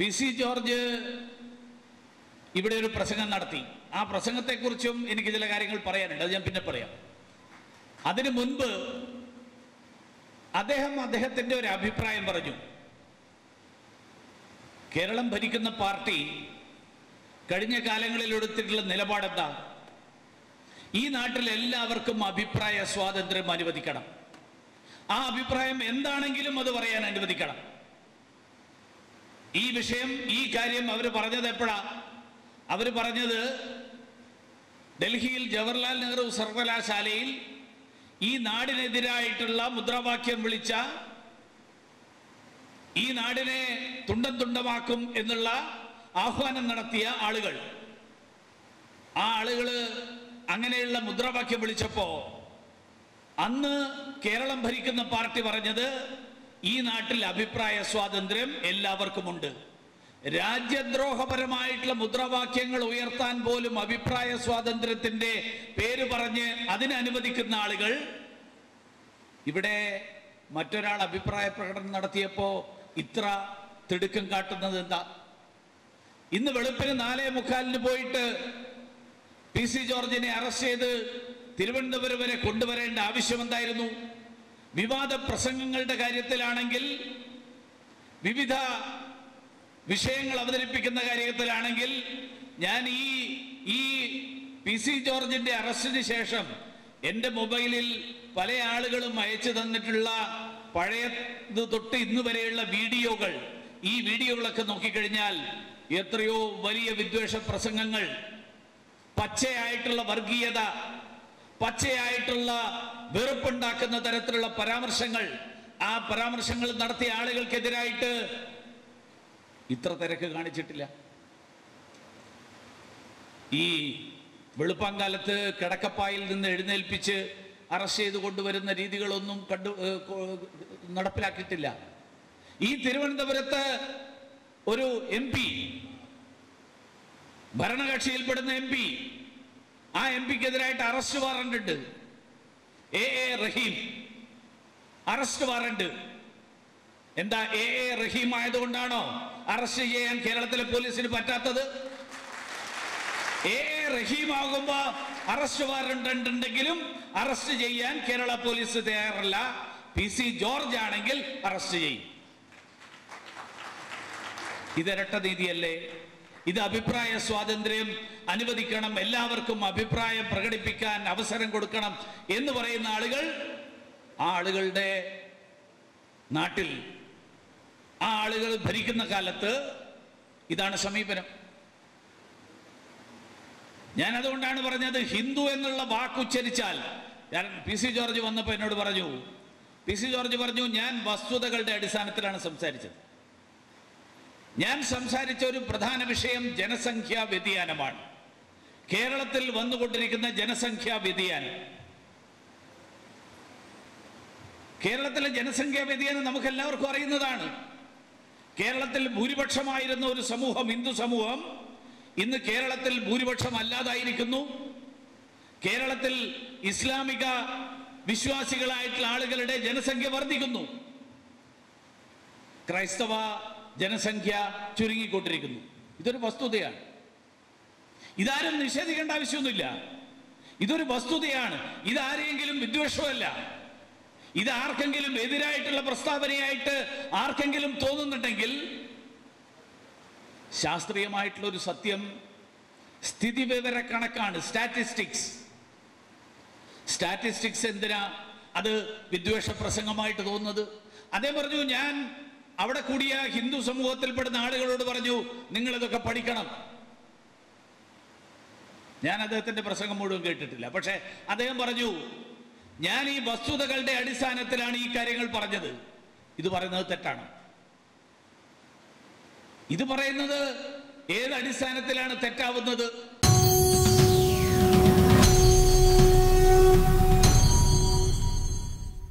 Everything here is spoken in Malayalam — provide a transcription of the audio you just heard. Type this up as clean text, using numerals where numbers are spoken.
P.C. George ഇവിടെ ഒരു പ്രസംഗം നടത്തി. ആ പ്രസംഗത്തെക്കുറിച്ചും എനിക്ക് ചില കാര്യങ്ങൾ പറയാനുണ്ട്. അത് ഞാൻ പിന്നെ പറയാം. അതിനു മുൻപ് അദ്ദേഹം അദ്ദേഹത്തിന്റെ ഒരു അഭിപ്രായം പറഞ്ഞു. കേരളം ഭരിക്കുന്ന പാർട്ടി കഴിഞ്ഞ കാലങ്ങളിൽ എടുത്തിട്ടുള്ള നിലപാട് എന്താ? ഈ നാട്ടിൽ എല്ലാവർക്കും അഭിപ്രായ സ്വാതന്ത്ര്യം അനുവദിക്കണം. ആ അഭിപ്രായം എന്താണെങ്കിലും അത് പറയാൻ അനുവദിക്കണം. ഈ വിഷയം, ഈ കാര്യം അവർ പറഞ്ഞത് എപ്പോഴാ? അവർ പറഞ്ഞത് ഡൽഹിയിൽ ജവഹർലാൽ നെഹ്റു സർവകലാശാലയിൽ ഈ നാടിനെതിരായിട്ടുള്ള മുദ്രാവാക്യം വിളിച്ച, ഈ നാടിനെ തുണ്ടം തുണ്ടമാക്കും എന്നുള്ള ആഹ്വാനം നടത്തിയ ആളുകൾ, ആ ആളുകൾ അങ്ങനെയുള്ള മുദ്രാവാക്യം വിളിച്ചപ്പോ അന്ന് കേരളം ഭരിക്കുന്ന പാർട്ടി പറഞ്ഞത് ഈ നാട്ടിൽ അഭിപ്രായ സ്വാതന്ത്ര്യം എല്ലാവർക്കുമുണ്ട്. രാജ്യദ്രോഹപരമായിട്ടുള്ള മുദ്രാവാക്യങ്ങൾ ഉയർത്താൻ പോലും അഭിപ്രായ സ്വാതന്ത്ര്യത്തിന്റെ പേര് പറഞ്ഞ് അതിനനുവദിക്കുന്ന ആളുകൾ, ഇവിടെ മറ്റൊരാൾ അഭിപ്രായ പ്രകടനം നടത്തിയപ്പോൾ ഇത്ര തിടുക്കം കാട്ടുന്നത് എന്താ? ഇന്ന് വെളുപ്പിന് 4:45 പോയിട്ട് P.C. ജോർജിനെ അറസ്റ്റ് ചെയ്ത് തിരുവനന്തപുരം വരെ കൊണ്ടുവരേണ്ട ആവശ്യമെന്തായിരുന്നു? വിവാദ പ്രസംഗങ്ങളുടെ കാര്യത്തിലാണെങ്കിൽ, വിവിധ വിഷയങ്ങൾ അവതരിപ്പിക്കുന്ന കാര്യത്തിലാണെങ്കിൽ, ഞാൻ ഈ P.C. ജോർജിന്റെ അറസ്റ്റിന് ശേഷം എൻ്റെ മൊബൈലിൽ പല ആളുകളും അയച്ചു തന്നിട്ടുള്ള പഴയത് തൊട്ട് ഇന്ന് വരെയുള്ള വീഡിയോകൾ, ഈ വീഡിയോകളൊക്കെ നോക്കിക്കഴിഞ്ഞാൽ എത്രയോ വലിയ വിദ്വേഷ പ്രസംഗങ്ങൾ, പച്ചയായിട്ടുള്ള വർഗീയത, പച്ചയായിട്ടുള്ള വെറുപ്പുണ്ടാക്കുന്ന തരത്തിലുള്ള പരാമർശങ്ങൾ, ആ പരാമർശങ്ങൾ നടത്തിയ ആളുകൾക്കെതിരായിട്ട് ഇത്ര തിരക്ക് കാണിച്ചിട്ടില്ല. ഈ വെളുപ്പാങ്കാലത്ത് കിടക്കപ്പായിൽ നിന്ന് എഴുന്നേൽപ്പിച്ച് അറസ്റ്റ് ചെയ്ത് കൊണ്ടുവരുന്ന രീതികളൊന്നും നടപ്പിലാക്കിയിട്ടില്ല. ഈ തിരുവനന്തപുരത്ത് ഒരു MP, ഭരണകക്ഷിയിൽപ്പെടുന്ന MP, ആ MPക്കെതിരായിട്ട് അറസ്റ്റ് വാറണ്ട് ഉണ്ട്. A Rahim arrest warrant. എന്താ A റഹീം ആയതുകൊണ്ടാണോ അറസ്റ്റ് ചെയ്യാൻ കേരളത്തിലെ പോലീസിന് പറ്റാത്തത്? A റഹീം ആകുമ്പോ അറസ്റ്റ് വാറണ്ട് ഉണ്ടെങ്കിലും അറസ്റ്റ് ചെയ്യാൻ കേരള പോലീസ് തയ്യാറല്ല. P.C. ജോർജ് ആണെങ്കിൽ അറസ്റ്റ് ചെയ്യും. ഇതരട്ട നീതിയല്ലേ? ഇത് അഭിപ്രായ സ്വാതന്ത്ര്യം അനുവദിക്കണം, എല്ലാവർക്കും അഭിപ്രായം പ്രകടിപ്പിക്കാൻ അവസരം കൊടുക്കണം എന്ന് പറയുന്ന ആളുകൾ, ആ ആളുകളുടെ നാട്ടിൽ ആ ആളുകൾ ഭരിക്കുന്ന കാലത്ത് ഇതാണ് സമീപനം. ഞാൻ അതുകൊണ്ടാണ് പറഞ്ഞത്, ഹിന്ദു എന്നുള്ള വാക്കുച്ചരിച്ചാൽ, ഞാൻ P.C. ജോർജ് വന്നപ്പോൾ എന്നോട് പറഞ്ഞു, P.C. ജോർജ് പറഞ്ഞു, ഞാൻ വസ്തുതകളുടെ അടിസ്ഥാനത്തിലാണ് സംസാരിച്ചത്. ഞാൻ സംസാരിച്ച ഒരു പ്രധാന വിഷയം ജനസംഖ്യാ വ്യതിയാനമാണ്. കേരളത്തിൽ വന്നുകൊണ്ടിരിക്കുന്ന ജനസംഖ്യാ വ്യതിയാനം, കേരളത്തിലെ ജനസംഖ്യാ വ്യതിയാനം നമുക്കെല്ലാവർക്കും അറിയുന്നതാണ്. കേരളത്തിൽ ഭൂരിപക്ഷമായിരുന്ന ഒരു സമൂഹം, ഹിന്ദു സമൂഹം, ഇന്ന് കേരളത്തിൽ ഭൂരിപക്ഷം അല്ലാതായിരിക്കുന്നു. കേരളത്തിൽ ഇസ്ലാമിക വിശ്വാസികളായിട്ടുള്ള ആളുകളുടെ ജനസംഖ്യ വർദ്ധിക്കുന്നു. ക്രൈസ്തവ ജനസംഖ്യ ചുരുങ്ങിക്കൊണ്ടിരിക്കുന്നു. ഇതൊരു വസ്തുതയാണ്. ഇതാരും നിഷേധിക്കേണ്ട ആവശ്യമൊന്നുമില്ല. ഇതൊരു വസ്തുതയാണ്. ഇതാരെങ്കിലും വിദ്വേഷമല്ല. ഇത് ആർക്കെങ്കിലും എതിരായിട്ടുള്ള പ്രസ്താവനയായിട്ട് ആർക്കെങ്കിലും തോന്നുന്നുണ്ടെങ്കിൽ, ശാസ്ത്രീയമായിട്ടുള്ള ഒരു സത്യം, സ്ഥിതിവിവര കണക്കാണ്, സ്റ്റാറ്റിസ്റ്റിക്സ്. സ്റ്റാറ്റിസ്റ്റിക്സ് എന്തിനാ അത് വിദ്വേഷ പ്രസംഗമായിട്ട് തോന്നുന്നത്? അതേ പറഞ്ഞു, ഞാൻ അവിടെ കൂടിയ ഹിന്ദു സമൂഹത്തിൽപ്പെടുന്ന ആളുകളോട് പറഞ്ഞു, നിങ്ങളിതൊക്കെ പഠിക്കണം. ഞാൻ അദ്ദേഹത്തിന്റെ പ്രസംഗം മുഴുവൻ കേട്ടിട്ടില്ല. പക്ഷെ അദ്ദേഹം പറഞ്ഞു, ഞാൻ ഈ വസ്തുതകളുടെ അടിസ്ഥാനത്തിലാണ് ഈ കാര്യങ്ങൾ പറഞ്ഞത്. ഇത് പറയുന്നത് തെറ്റാണ്. ഇത് പറയുന്നത് ഏത് അടിസ്ഥാനത്തിലാണ് തെറ്റാവുന്നത്?